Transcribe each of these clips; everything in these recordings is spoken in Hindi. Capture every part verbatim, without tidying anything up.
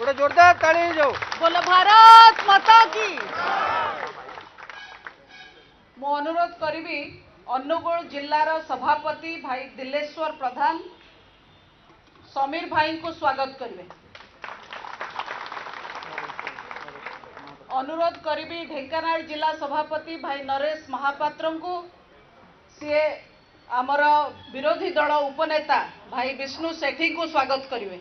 थोड़ा जोरदार ताली जाओ, बोलो भारत माता की। मो अनुरोध करी अनुगुल जिलार सभापति भाई दिलेश्वर प्रधान समीर भाई को स्वागत करेंगे। अनुरोध करी ढेंकानाल जिला सभापति भाई नरेश महापात्र को, सी आमर विरोधी दल उपनेता भाई विष्णु सेठी को स्वागत करेंगे।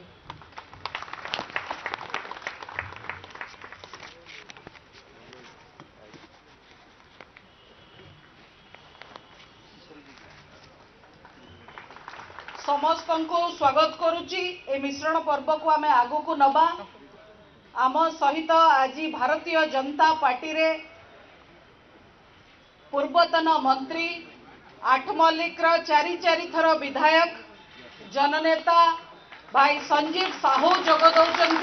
समस्त को स्वागत करुच्ची। ए मिश्रण पर्व को आम आगो को नबा। आम सहित आज भारतीय जनता पार्टी रे पूर्वतन मंत्री आठ मल्लिक चारि चारि थर विधायक जननेता भाई संजीव साहू जोग दौरान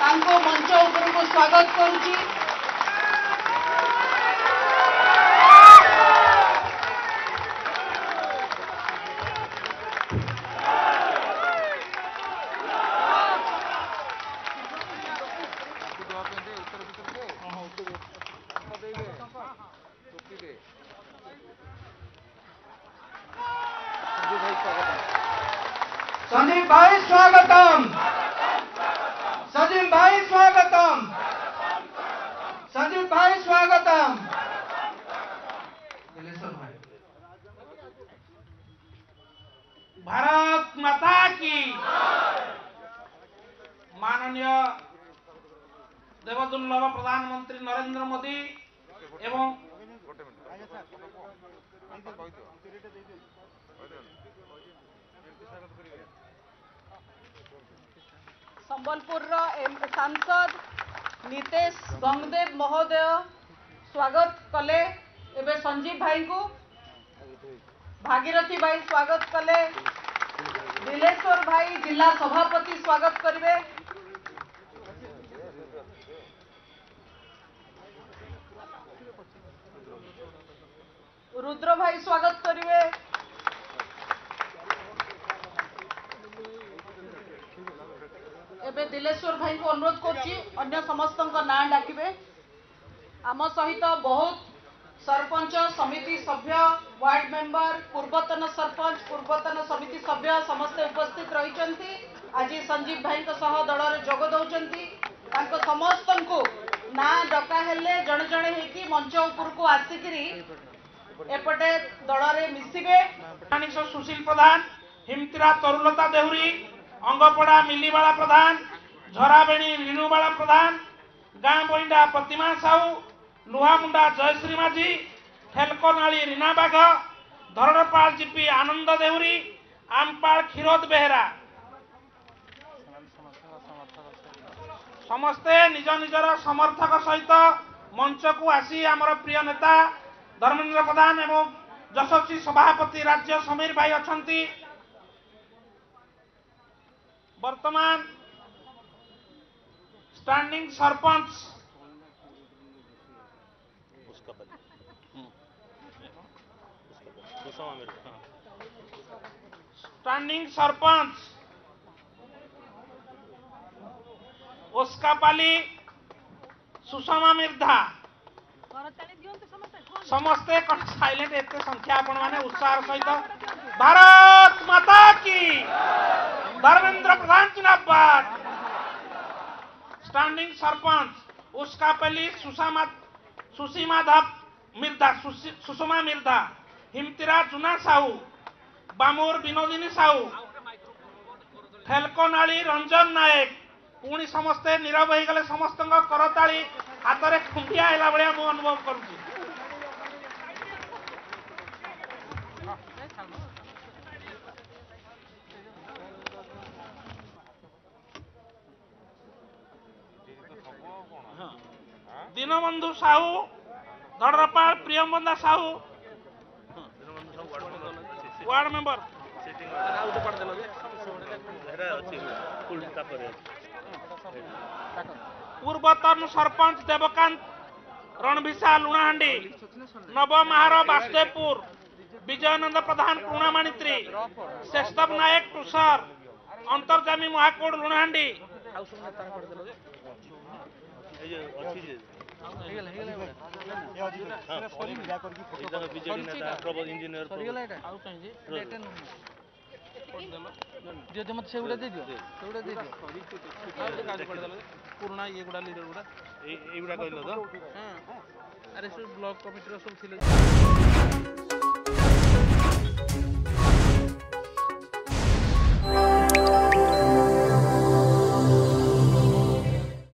तांको मंच उपर को स्वागत करुच्ची। संदीप भाई स्वागतम, संदीप भाई स्वागतम, संदीप भाई स्वागतम। भारत माता की। माननीय देवदुर्लभ प्रधानमंत्री नरेंद्र मोदी एवं संबलपुर सांसद नितेश गंगदेव महोदय स्वागत कले। एवं संजीव भाई को भागीरथी भाई स्वागत कले। नीलेश्वर भाई जिला सभापति स्वागत करेंगे। रुद्र भाई स्वागत करेंगे। एवं दिलेश्वर भाई को अनुरोध कर समस्त ना डाके। आम सहित बहुत सरपंच समिति सभ्य वार्ड मेंबर पूर्वतन सरपंच पूर्वतन समिति सभ्य समस्ते उपस्थित रही। आज संजीव भाई दल में जोग दौरान समस्त को ना डकाहे जड़े जड़े होकर मंच उपर को आसिक एपटे दलरे मिसिबे। सुशील प्रधान, हिमतीरा तरुलता देहुरी, अंगपड़ा मिलीबाला प्रधान, झराबेणी रीणुबाला प्रधान, गाँ बईंडा प्रतिमा साहू, लुहामुंडा जयश्री माझी, ठेलकोनाली रीना बाघ, धरणपाल जीपी आनंद देहुरी, आमपाल क्षीरोद बेहरा समस्ते निज निजर समर्थक सहित मंच को आसी आमर प्रिय नेता धर्मेन्द्र प्रधान एवं यशस्वी सभापति राज्य समीर भाई अच्छा वर्तमान स्टैंडिंग सरपंच स्टैंडिंग सरपंच ओस्कापाली सुषमा मिर्धा समस्ते साइलेंट एत संख्या आपण मैंने उत्साह सहित भारत माता की। धर्मेन्द्र प्रधान जिंदाबाद। स्टैंडिंग सरपंच उसका पहली सुषमा सुषमा मिर्धा सुषमा मिर्धा, हिमतीरा जुना साहू, बामूर विनोदिनी साहू, ठेलकोनाली रंजन नायक पुणी समस्ते नीरव हो गले। समस्त करता हाथ में खुंडिया भाया मु अनुभव करुँगी। दीनबंधु साहू, धड़पाल प्रियमबंदा साहू वार्ड मेंबर पूर्वतन सरपंच देवकांत रणभिसा लुणाहांडी, नवमहार बासदेवपुर, विजयानंद प्रधान पूर्णामाणित्री, शेषदेव नायक टुसार, अंतर्जामी महाकोड़ लुणाहांडी, दियो मत से दे दियो से दे दियो पुराना ये गुडा लीडर गुडा ए गुडा कहलो तो अरे सब ब्लॉक कमिटी सब